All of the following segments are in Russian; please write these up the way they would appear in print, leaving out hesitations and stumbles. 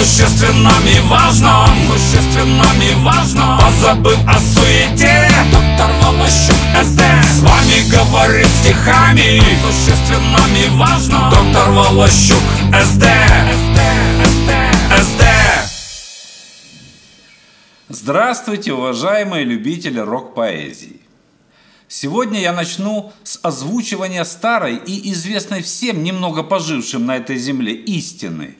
существенном и важном, существенном и важном, позабыл о суете. Доктор Волощук СД с вами говорит стихами, существенном и важном, доктор Волощук СД. Здравствуйте, уважаемые любители рок-поэзии! Сегодня я начну с озвучивания старой и известной всем, немного пожившим на этой земле, истины,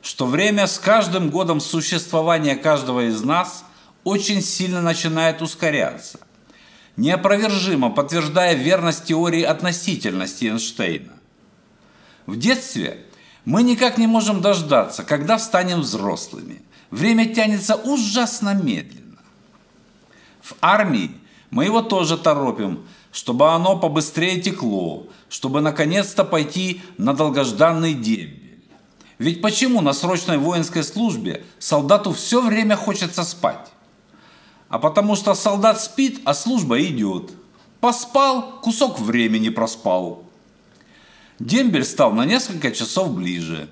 что время с каждым годом существования каждого из нас очень сильно начинает ускоряться, неопровержимо подтверждая верность теории относительности Эйнштейна. В детстве мы никак не можем дождаться, когда станем взрослыми. Время тянется ужасно медленно. В армии мы его тоже торопим, чтобы оно побыстрее текло, чтобы наконец-то пойти на долгожданный дембель. Ведь почему на срочной воинской службе солдату все время хочется спать? А потому что солдат спит, а служба идет. Поспал, кусок времени проспал. Дембель стал на несколько часов ближе.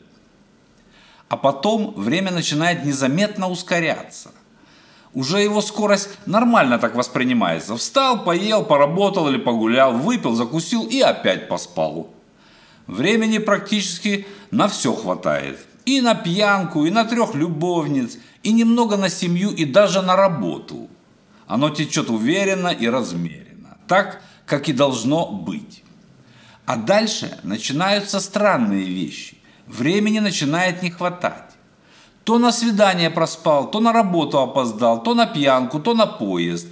А потом время начинает незаметно ускоряться. Уже его скорость нормально так воспринимается. Встал, поел, поработал или погулял, выпил, закусил и опять поспал. Времени практически на все хватает. И на пьянку, и на 3 любовниц, и немного на семью, и даже на работу. Оно течет уверенно и размеренно. Так, как и должно быть. А дальше начинаются странные вещи. Времени начинает не хватать. То на свидание проспал, то на работу опоздал, то на пьянку, то на поезд.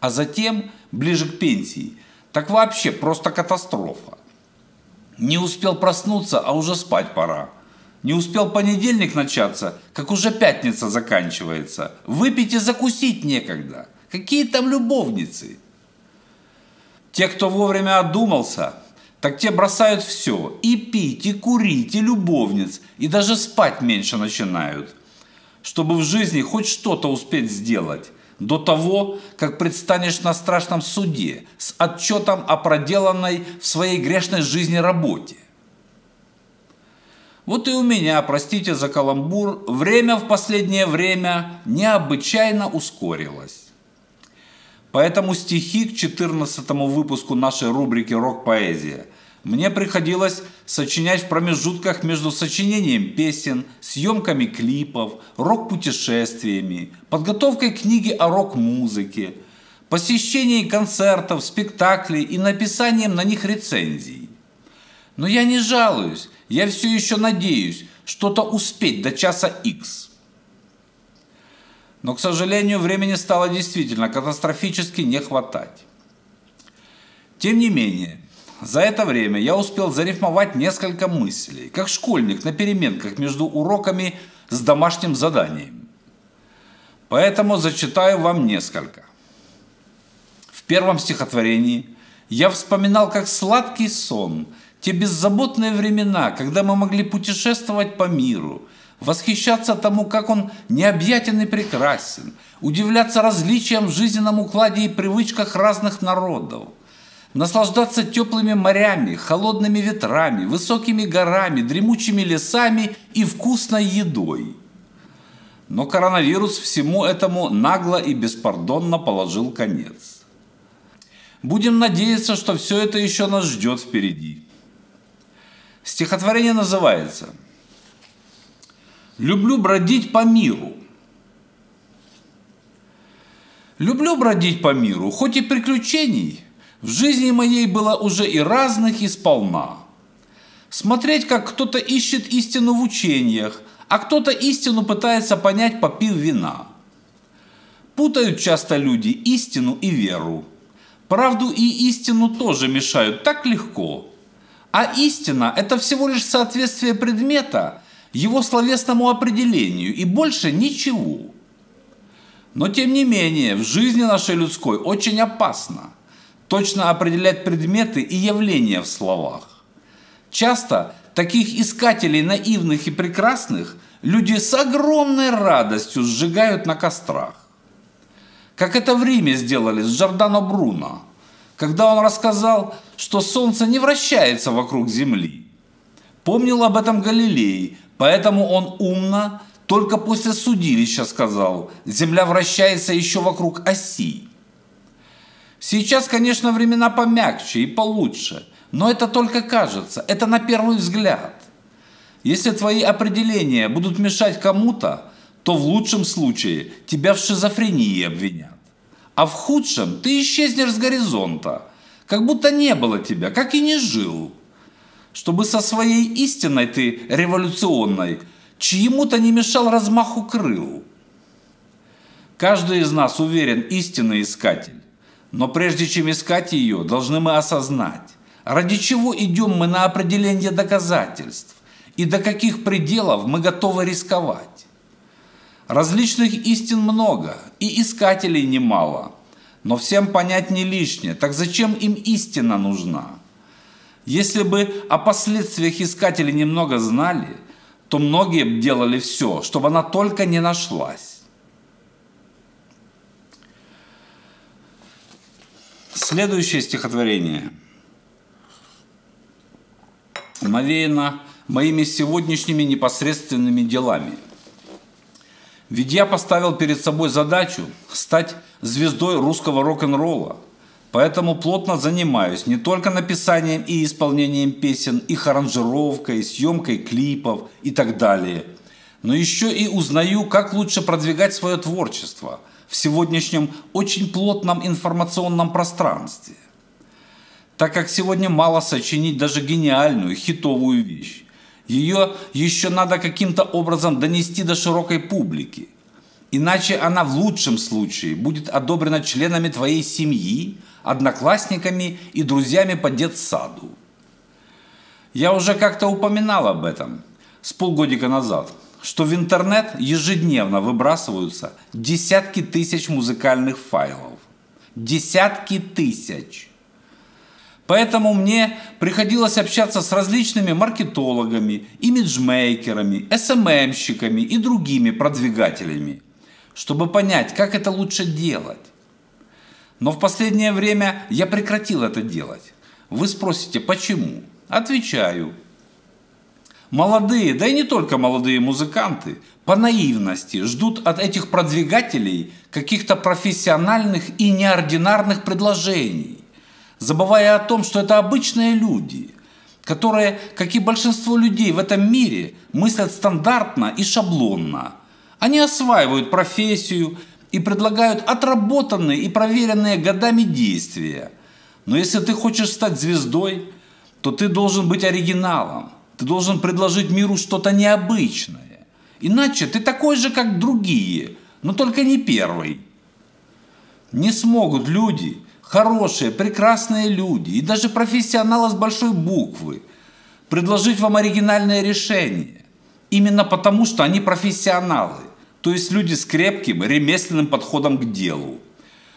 А затем, ближе к пенсии, так вообще просто катастрофа. Не успел проснуться, а уже спать пора. Не успел понедельник начаться, как уже пятница заканчивается. Выпить и закусить некогда. Какие там любовницы? Те, кто вовремя одумался, так те бросают все, и пить, и курить, и любовниц, и даже спать меньше начинают, чтобы в жизни хоть что-то успеть сделать до того, как предстанешь на страшном суде с отчетом о проделанной в своей грешной жизни работе. Вот и у меня, простите за каламбур, время в последнее время необычайно ускорилось. Поэтому стихи к 14-му выпуску нашей рубрики «РокПоэзия» мне приходилось сочинять в промежутках между сочинением песен, съемками клипов, рок-путешествиями, подготовкой книги о рок-музыке, посещением концертов, спектаклей и написанием на них рецензий. Но я не жалуюсь, я все еще надеюсь что-то успеть до часа X. Но, к сожалению, времени стало действительно катастрофически не хватать. Тем не менее, за это время я успел зарифмовать несколько мыслей, как школьник на переменках между уроками с домашним заданием. Поэтому зачитаю вам несколько. В первом стихотворении я вспоминал, как сладкий сон, те беззаботные времена, когда мы могли путешествовать по миру, восхищаться тому, как он необъятен и прекрасен, удивляться различиям в жизненном укладе и привычках разных народов, наслаждаться теплыми морями, холодными ветрами, высокими горами, дремучими лесами и вкусной едой. Но коронавирус всему этому нагло и беспардонно положил конец. Будем надеяться, что все это еще нас ждет впереди. Стихотворение называется «Люблю бродить по миру». Люблю бродить по миру, хоть и приключений в жизни моей было уже и разных, и сполна. Смотреть, как кто-то ищет истину в учениях, а кто-то истину пытается понять, попив вина. Путают часто люди истину и веру. Правду и истину тоже мешают так легко. А истина – это всего лишь соответствие предмета его словесному определению и больше ничего. Но тем не менее, в жизни нашей людской очень опасно точно определять предметы и явления в словах. Часто таких искателей наивных и прекрасных люди с огромной радостью сжигают на кострах. Как это в Риме сделали с Джордано Бруно, когда он рассказал, что солнце не вращается вокруг земли. Помнил об этом Галилей, поэтому он умно, Только после судилища сказал, земля вращается еще вокруг оси. Сейчас, конечно, времена помягче и получше, но это только кажется, это на первый взгляд. Если твои определения будут мешать кому-то, то в лучшем случае тебя в шизофрении обвинят. А в худшем ты исчезнешь с горизонта, как будто не было тебя, как и не жил. Чтобы со своей истиной ты, революционной, чьему-то не мешал размаху крыл. Каждый из нас уверен, истинный искатель. Но прежде чем искать ее, должны мы осознать, ради чего идем мы на определение доказательств и до каких пределов мы готовы рисковать. Различных истин много, и искателей немало. Но всем понять не лишнее, так зачем им истина нужна? Если бы о последствиях искателей немного знали, то многие бы делали все, чтобы она только не нашлась. Следующее стихотворение навеяно моими сегодняшними непосредственными делами. Ведь я поставил перед собой задачу стать звездой русского рок-н-ролла, поэтому плотно занимаюсь не только написанием и исполнением песен, их аранжировкой, съемкой клипов и так далее, но еще и узнаю, как лучше продвигать свое творчество в сегодняшнем очень плотном информационном пространстве. Так как сегодня мало сочинить даже гениальную, хитовую вещь, ее еще надо каким-то образом донести до широкой публики. Иначе она в лучшем случае будет одобрена членами твоей семьи, одноклассниками и друзьями по детсаду. Я уже как-то упоминал об этом с полгодика назад, что в интернет ежедневно выбрасываются десятки тысяч музыкальных файлов. Десятки тысяч! Поэтому мне приходилось общаться с различными маркетологами, имиджмейкерами, СММщиками и другими продвигателями, чтобы понять, как это лучше делать. Но в последнее время я прекратил это делать. Вы спросите, почему? Отвечаю. Молодые, да и не только молодые музыканты, по наивности ждут от этих продвигателей каких-то профессиональных и неординарных предложений, забывая о том, что это обычные люди, которые, как и большинство людей в этом мире, мыслят стандартно и шаблонно. Они осваивают профессию и предлагают отработанные и проверенные годами действия. Но если ты хочешь стать звездой, то ты должен быть оригиналом, ты должен предложить миру что-то необычное. Иначе ты такой же, как другие, но только не первый. Не смогут люди, хорошие, прекрасные люди и даже профессионалы с большой буквы, предложить вам оригинальное решение. Именно потому, что они профессионалы, то есть люди с крепким ремесленным подходом к делу.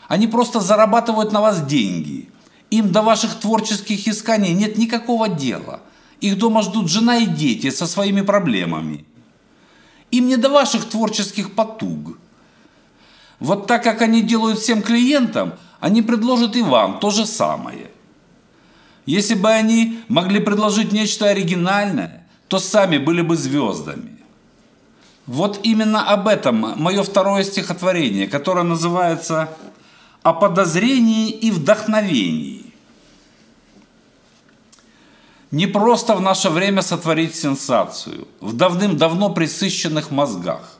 Они просто зарабатывают на вас деньги. Им до ваших творческих исканий нет никакого дела. Их дома ждут жена и дети со своими проблемами. Им не до ваших творческих потуг. Вот так как они делают всем клиентам, они предложат и вам то же самое. Если бы они могли предложить нечто оригинальное, то сами были бы звездами. Вот именно об этом мое второе стихотворение, которое называется «О подозрении и вдохновении». Не просто в наше время сотворить сенсацию в давным-давно пресыщенных мозгах.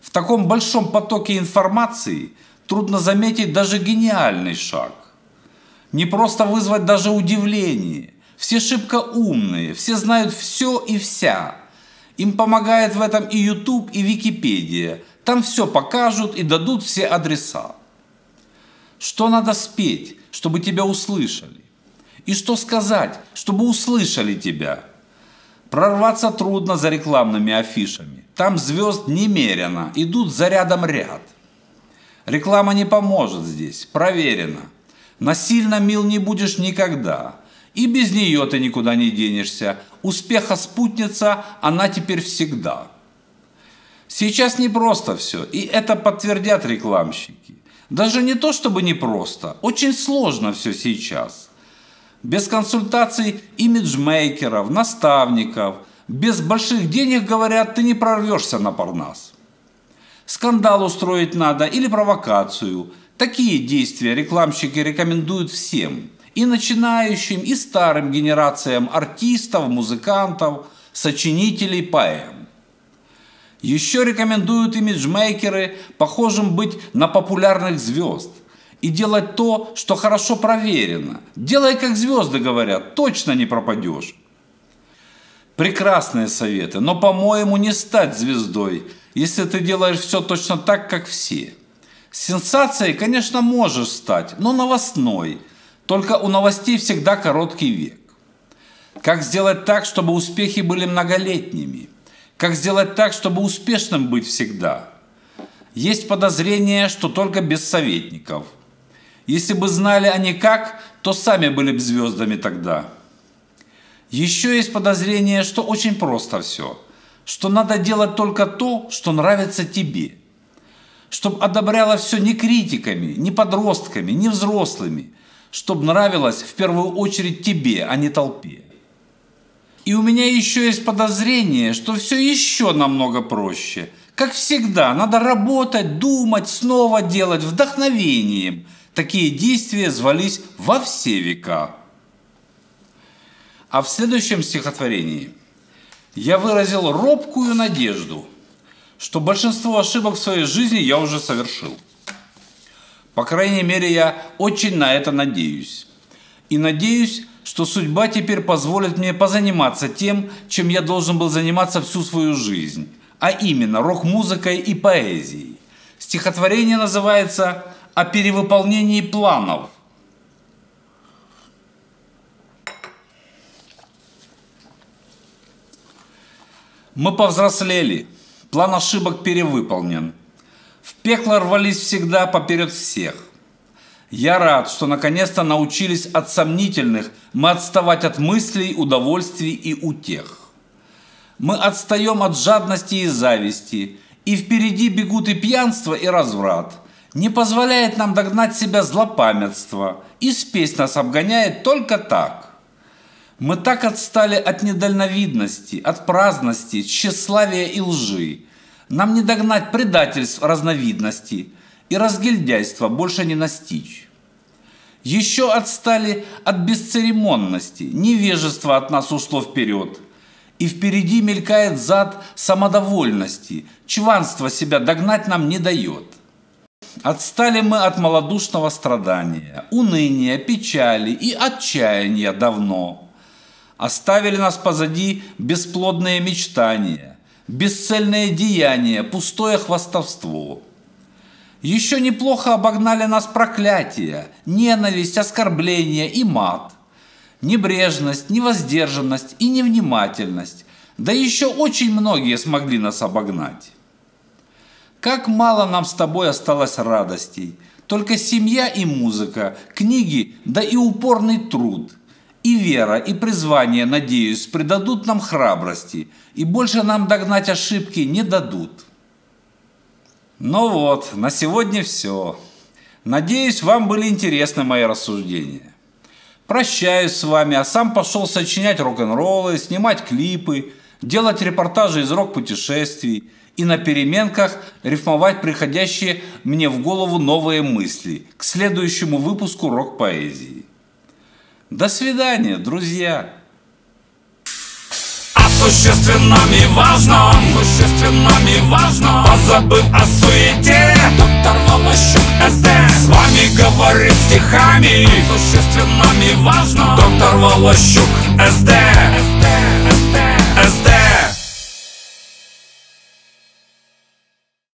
В таком большом потоке информации трудно заметить даже гениальный шаг. Не просто вызвать даже удивление. Все шибко умные, все знают все и вся. Им помогает в этом и YouTube, и Википедия. Там все покажут и дадут все адреса. Что надо спеть, чтобы тебя услышали? И что сказать, чтобы услышали тебя? Прорваться трудно за рекламными афишами. Там звезд немерено, идут за рядом ряд. Реклама не поможет здесь, проверено. Насильно мил не будешь никогда. И без нее ты никуда не денешься. Успеха спутница, она теперь всегда. Сейчас непросто все, и это подтвердят рекламщики. Даже не то, чтобы непросто, очень сложно все сейчас. Без консультаций имиджмейкеров, наставников, без больших денег, говорят, ты не прорвешься на Парнас. Скандал устроить надо или провокацию. Такие действия рекламщики рекомендуют всем. И начинающим, и старым генерациям артистов, музыкантов, сочинителей поэм. Еще рекомендуют имиджмейкеры похожим быть на популярных звезд. И делать то, что хорошо проверено. Делай, как звезды говорят, точно не пропадешь. Прекрасные советы, но, по-моему, не стать звездой, если ты делаешь все точно так, как все. Сенсацией, конечно, можешь стать, но новостной. Только у новостей всегда короткий век. Как сделать так, чтобы успехи были многолетними? Как сделать так, чтобы успешным быть всегда? Есть подозрение, что только без советников. Если бы знали они как, то сами были бы звездами тогда. Еще есть подозрение, что очень просто все. Что надо делать только то, что нравится тебе. Чтобы одобряло все не критиками, не подростками, не взрослыми. Чтобы нравилось в первую очередь тебе, а не толпе. И у меня еще есть подозрение, что все еще намного проще. Как всегда, надо работать, думать, снова делать вдохновением. Такие действия звались во все века. А в следующем стихотворении я выразил робкую надежду, что большинство ошибок в своей жизни я уже совершил. По крайней мере, я очень на это надеюсь. И надеюсь, что судьба теперь позволит мне позаниматься тем, чем я должен был заниматься всю свою жизнь, а именно рок-музыкой и поэзией. Стихотворение называется «О перевыполнении планов». Мы повзрослели, план ошибок перевыполнен. В пекло рвались всегда поперед всех. Я рад, что наконец-то научились от сомнительных мы отставать от мыслей, удовольствий и утех. Мы отстаем от жадности и зависти, и впереди бегут и пьянство, и разврат. Не позволяет нам догнать себя злопамятство, и спесь нас обгоняет только так. Мы так отстали от недальновидности, от праздности, тщеславия и лжи. Нам не догнать предательств разновидности и разгильдяйства больше не настичь. Еще отстали от бесцеремонности, невежество от нас ушло вперед. И впереди мелькает зад самодовольности, чванство себя догнать нам не дает. Отстали мы от малодушного страдания, уныния, печали и отчаяния давно. Оставили нас позади бесплодные мечтания, бесцельные деяния, пустое хвастовство. Еще неплохо обогнали нас проклятия, ненависть, оскорбления и мат, небрежность, невоздержанность и невнимательность. Да еще очень многие смогли нас обогнать. Как мало нам с тобой осталось радостей, только семья и музыка, книги, да и упорный труд. И вера, и призвание, надеюсь, придадут нам храбрости, и больше нам догнать ошибки не дадут. Ну вот, на сегодня все. Надеюсь, вам были интересны мои рассуждения. Прощаюсь с вами, а сам пошел сочинять рок-н-роллы, снимать клипы, делать репортажи из рок-путешествий и на переменках рифмовать приходящие мне в голову новые мысли к следующему выпуску рок-поэзии. До свидания, друзья! О существенном и важном, позабыв о суете, доктор Волощук СД с вами говорит стихами. О существенном и важном, доктор Волощук СД.